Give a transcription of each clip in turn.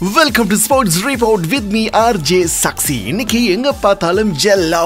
Welcome to Sports Report with me RJ Saxi. இன்னைக்கு எங்க பார்த்தாலும் ஜெல்லோ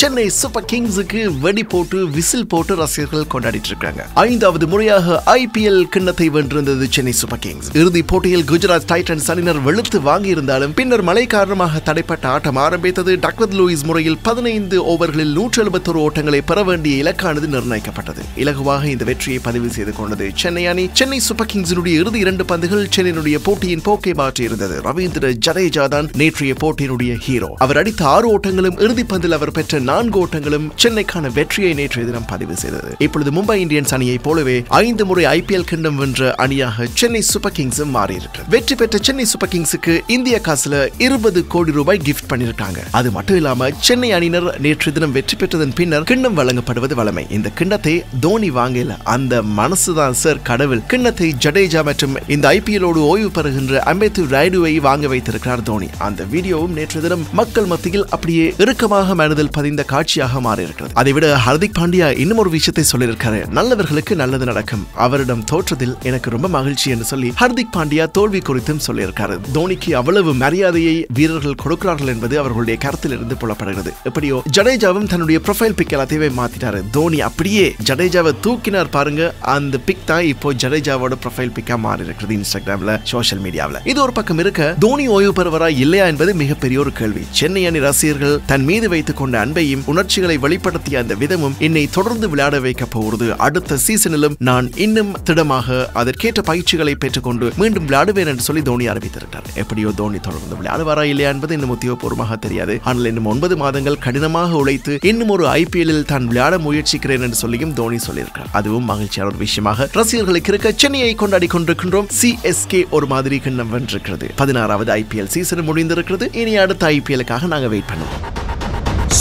சென்னை சூப்பர் கிங்ஸுக்கு வெடி போட்டு விசில் போட்டு ரசிகர்கள் கொண்டாடிட்டு இருக்காங்க. 5வது முறையாக IPL கிண்ணத்தை வென்றிருந்தது சென்னை சூப்பர் கிங்ஸ். இறுதி போட்டியில் குஜராத் டைட்டன்ஸ் அணியினர் வெளுத்து வாங்கி இருந்தாலும் பின்னர் மழை காரணமாக தடைப்பட்ட ஆட்டம் ஆரம்பித்தது. டக்வத் லூயிஸ் முறையில் 15 ஓவர்களில் 171 ஓட்டங்களை பெற வேண்டிய இலக்கானது நிர்ணயிக்கப்பட்டது. இலகுவாக இந்த வெற்றியை பதிவு செய்து கொண்டது சென்னை அணி. சென்னை சூப்பர் கிங்ஸினுடைய இறுதி 2 பந்துகள் சென்னையினுடைய போட்டியின் போக்கை மாற்றி இருந்தது. ரவீந்திர ஜடேஜா தான் நேற்றைய போட்டியினுடைய ஹீரோ. அவர் அடித்த 6 ஓட்டங்களும் இறுதி பந்தில் அவர் பெற்ற 4 ஓட்டங்களும் சென்னைக்கான வெற்றியை நேற்றைய தினம் பதிவு செய்தது. இப்பொழுது மும்பை இந்தியன்ஸ் அணியை போலவே 5 முறை IPL கிண்ணம் வென்ற அணியாக சென்னை சூப்பர் கிங்ஸ் மாறியிருக்கிறது. வெற்றி பெற்ற சென்னை சூப்பர் கிங்ஸுக்கு இந்திய காசுல 20 கோடி ரூபாய் கிஃப்ட் பண்ணிருக்காங்க. அது மட்டும் இல்லாம சென்னை அணியினர் நேற்றைய தினம் வெற்றி பெற்றதன் பின்னர் கிண்ணம் வழங்கப்படுவது வழமை. இந்த கிண்ணத்தை தோனி வாங்கல, அந்த மனசுதான் சார் கடவுள். கிண்ணத்தை ஜடேஜா மற்றும் இந்த IPL-ஓடு ஓய்வு பெறுகின்ற அம்பேத்கர் ராய்டுவை வாங்க வைத்திருக்கிறார் தோனி. அந்த வீடியோவும் நேற்று தினம் மக்கள் மத்தியில் அப்படியே இறுக்கமாக மனதில் பதிந்த காட்சியாக மாறியிருக்கிறது. அதைவிட ஹர்திக் பாண்டியா இன்னும் ஒரு விஷயத்தை சொல்லியிருக்காரு. நல்லவர்களுக்கு நல்லது நடக்கும், அவரிடம் தோற்றதில் எனக்கு ரொம்ப மகிழ்ச்சி என்று சொல்லி ஹர்திக் பாண்டியா தோல்வி குறித்தும் சொல்லியிருக்காரு. தோனிக்கு அவ்வளவு மரியாதையை வீரர்கள் கொடுக்கிறார்கள் என்பது அவர்களுடைய கருத்தில் இருந்து புலப்படுகிறது. எப்படியோ ஜடேஜாவும் தன்னுடைய ப்ரொஃபைல் பிக் எல்லாத்தையுமே மாத்திட்டாரு. தோனி அப்படியே ஜடேஜாவை தூக்கினார் பாருங்க. அந்த பிக் தான் இப்போ ஜடேஜாவோட ப்ரொஃபைல் பிக்கா மாறி இருக்கிறது இன்ஸ்டாகிராம்ல, சோசியல் மீடியாவில். இது ஒரு பக்கம் இருக்க, தோனி ஓய்வு பெறுவரா இல்லையா என்பது மிகப்பெரிய ஒரு கேள்வி. சென்னை அணி ரசிகர்கள் தன் மீது வைத்துக் கொண்ட அன்பையும் உணர்ச்சிகளை வெளிப்படுத்திய அந்த விதமும் என்னை தொடர்ந்து விளையாட வைக்க போகிறது. அடுத்த சீசனிலும் நான் இன்னும் திடமாக அதற்கேற்ற பயிற்சிகளை பெற்றுக்கொண்டு மீண்டும் விளையாடுவேன் என்று சொல்லி தோனி அறிவித்திருக்கிறார். எப்படியோ தோனி தொடர்ந்து விளையாடுவாரா இல்லையா என்பது இன்னும் உத்தியோகபூர்வமாக தெரியாது. ஆனால் இன்னும் 9 மாதங்கள் கடினமாக உழைத்து இன்னும் ஒரு IPL-இல் தான் விளையாட முயற்சிக்கிறேன் என்று சொல்லியும் தோனி சொல்லியிருக்கிறார். அதுவும் மகிழ்ச்சியான ஒரு விஷயமாக ரசிகர்களுக்கு இருக்க. சென்னையை கொண்டாடி கொண்டிருக்கின்றோம். CSK ஒரு மாதிரி கிண்ணம் வென்றிருக்கிறது. 16வது IPL சீசன் முடிந்திருக்கிறது. இனி அடுத்த IPL-க்காக நாங்க வெயிட் பண்ணுவோம்.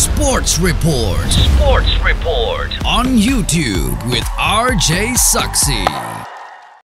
Sports Report on YouTube with RJ Saxi.